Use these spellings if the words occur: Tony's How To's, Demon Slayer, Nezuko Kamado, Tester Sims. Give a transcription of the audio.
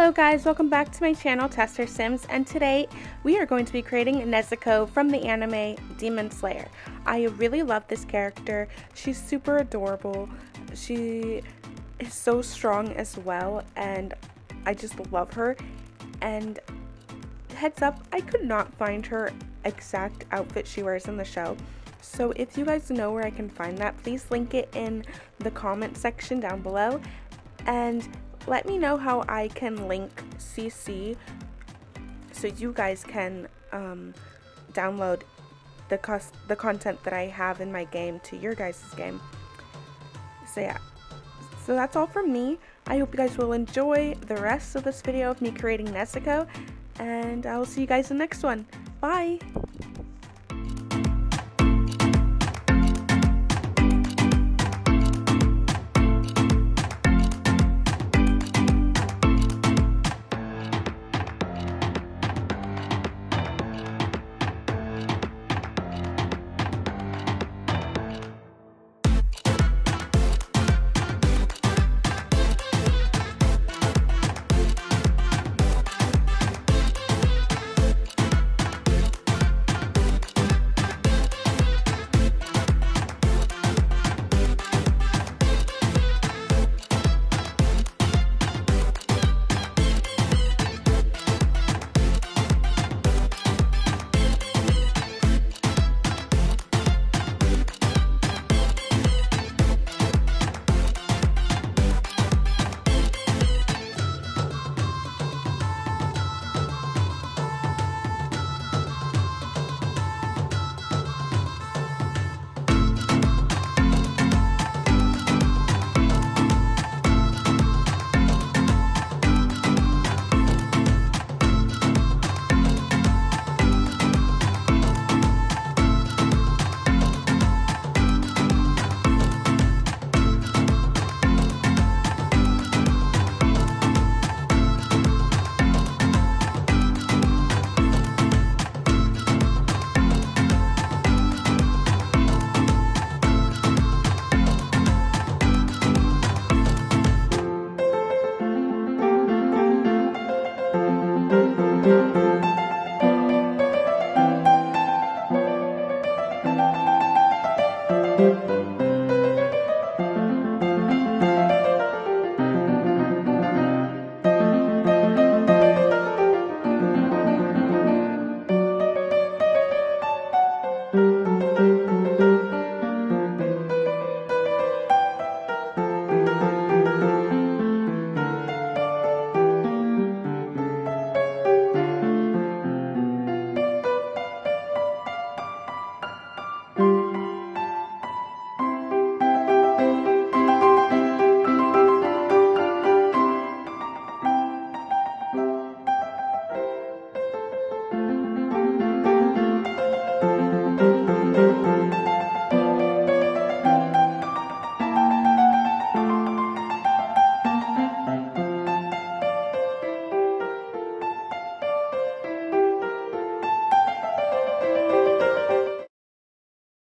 Hello guys, welcome back to my channel Tester Sims, and today we are going to be creating Nezuko from the anime Demon Slayer. I really love this character. She's super adorable. She is so strong as well, and I just love her. And heads up, I could not find her exact outfit she wears in the show. So if you guys know where I can find that, please link it in the comment section down below. And let me know how I can link CC so you guys can download the content that I have in my game to your guys' game. So yeah, so that's all from me. I hope you guys will enjoy the rest of this video of me creating Nezuko, and I will see you guys in the next one. Bye!